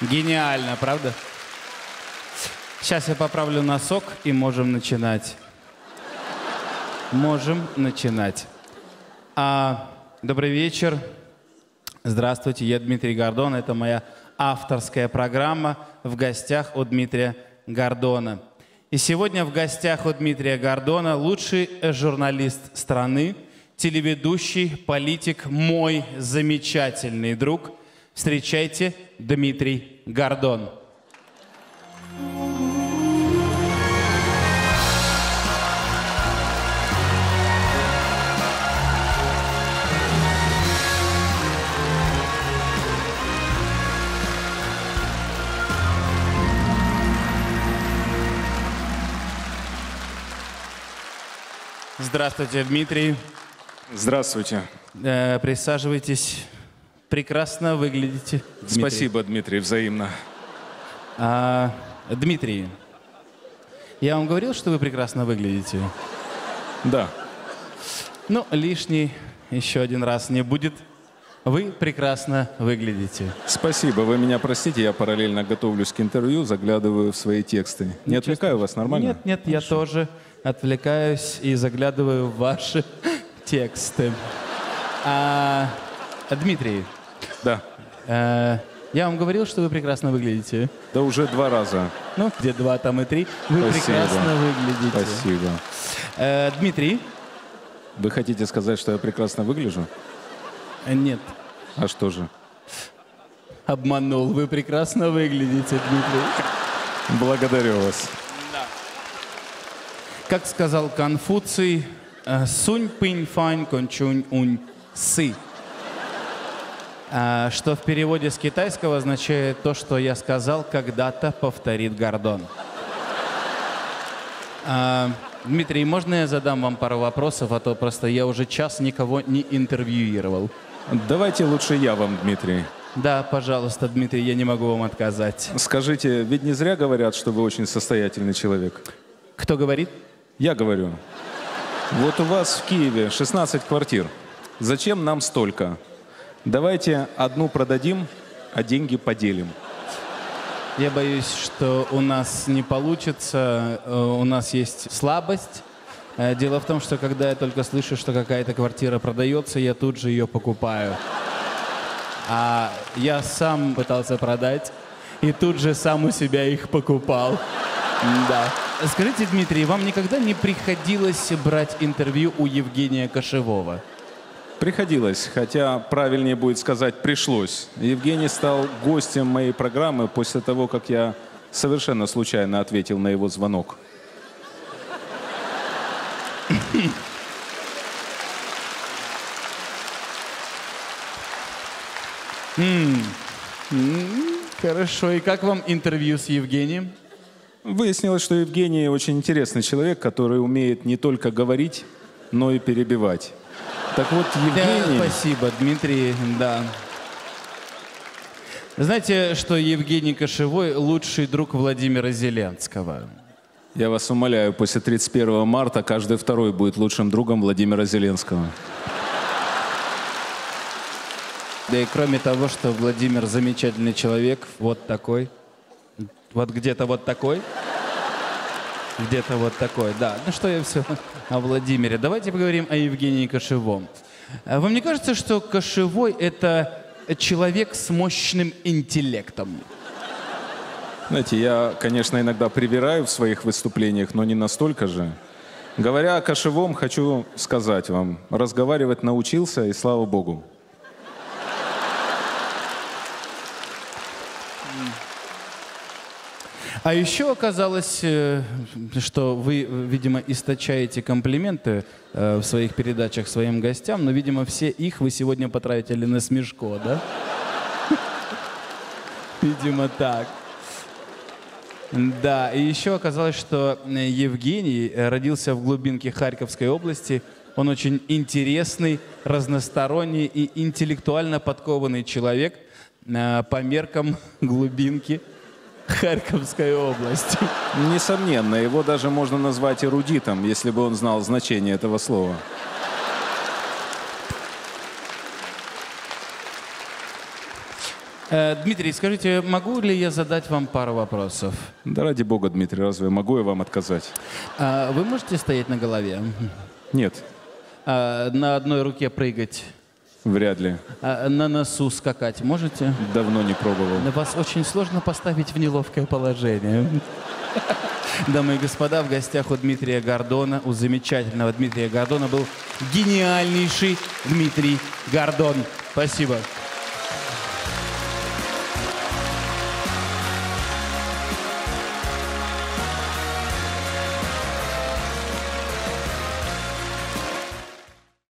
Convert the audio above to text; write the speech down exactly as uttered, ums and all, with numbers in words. Гениально, правда? Сейчас я поправлю носок и можем начинать. Можем начинать. А, добрый вечер. Здравствуйте, я Дмитрий Гордон. Это моя авторская программа «В гостях у Дмитрия Гордона». И сегодня в гостях у Дмитрия Гордона лучший журналист страны, телеведущий, политик, мой замечательный друг. Встречайте, Дмитрий Гордон. Здравствуйте, Дмитрий. Здравствуйте. Э, присаживайтесь. Прекрасно выглядите, Дмитрий. Спасибо, Дмитрий, взаимно. А, Дмитрий, я вам говорил, что вы прекрасно выглядите? Да. Ну, лишний еще один раз не будет. Вы прекрасно выглядите. Спасибо, вы меня простите, я параллельно готовлюсь к интервью, заглядываю в свои тексты. Не Ничего отвлекаю вас, нормально? Нет, нет, Хорошо. Я тоже отвлекаюсь и заглядываю в ваши тексты. А, Дмитрий, да. Э, я вам говорил, что вы прекрасно выглядите. Да уже два раза. Ну, где два, там и три. Вы Спасибо. прекрасно выглядите. Спасибо. Э, Дмитрий. Вы хотите сказать, что я прекрасно выгляжу? Нет. А что же? Обманул. Вы прекрасно выглядите, Дмитрий. Благодарю вас. Да. Как сказал Конфуций, сунь пынь фань кончунь унь сы. Что в переводе с китайского означает то, что я сказал, когда-то повторит Гордон. Дмитрий, можно я задам вам пару вопросов, а то просто я уже час никого не интервьюировал. Давайте лучше я вам, Дмитрий. Да, пожалуйста, Дмитрий, я не могу вам отказать. Скажите, ведь не зря говорят, что вы очень состоятельный человек. Кто говорит? Я говорю. Вот у вас в Киеве шестнадцать квартир. Зачем нам столько? Давайте одну продадим, а деньги поделим. Я боюсь, что у нас не получится, у нас есть слабость. Дело в том, что когда я только слышу, что какая-то квартира продается, я тут же ее покупаю. А я сам пытался продать и тут же сам у себя их покупал. Да. Скажите, Дмитрий, вам никогда не приходилось брать интервью у Евгения Кошевого? Приходилось, хотя правильнее будет сказать «пришлось». Евгений стал гостем моей программы после того, как я совершенно случайно ответил на его звонок. Хорошо, и как вам интервью с Евгением? Выяснилось, что Евгений очень интересный человек, который умеет не только говорить, но и перебивать. Так вот, Евгений... Да, спасибо, Дмитрий, да. Знаете, что Евгений Кошевой – лучший друг Владимира Зеленского? Я вас умоляю, после тридцать первого марта каждый второй будет лучшим другом Владимира Зеленского. Да и кроме того, что Владимир замечательный человек, вот такой, вот где-то вот такой. Где-то вот такой, да. Ну что я все о Владимире. Давайте поговорим о Евгении Кошевом. Вам не кажется, что Кошевой – это человек с мощным интеллектом? Знаете, я, конечно, иногда привираю в своих выступлениях, но не настолько же. Говоря о Кошевом, хочу сказать вам, разговаривать научился, и слава богу. А еще оказалось, что вы, видимо, источаете комплименты в своих передачах своим гостям, но, видимо, все их вы сегодня потратили на Смешко, да? Видимо, так. Да, и еще оказалось, что Евгений родился в глубинке Харьковской области. Он очень интересный, разносторонний и интеллектуально подкованный человек по меркам глубинки Харьковской области. Несомненно, его даже можно назвать эрудитом, если бы он знал значение этого слова. Дмитрий, скажите, могу ли я задать вам пару вопросов? Да ради бога, Дмитрий, разве могу я вам отказать? Вы можете стоять на голове? Нет. На одной руке прыгать? Вряд ли. На носу скакать можете? Давно не пробовал. Вас очень сложно поставить в неловкое положение. Дамы и господа, в гостях у Дмитрия Гордона, у замечательного Дмитрия Гордона был гениальнейший Дмитрий Гордон. Спасибо.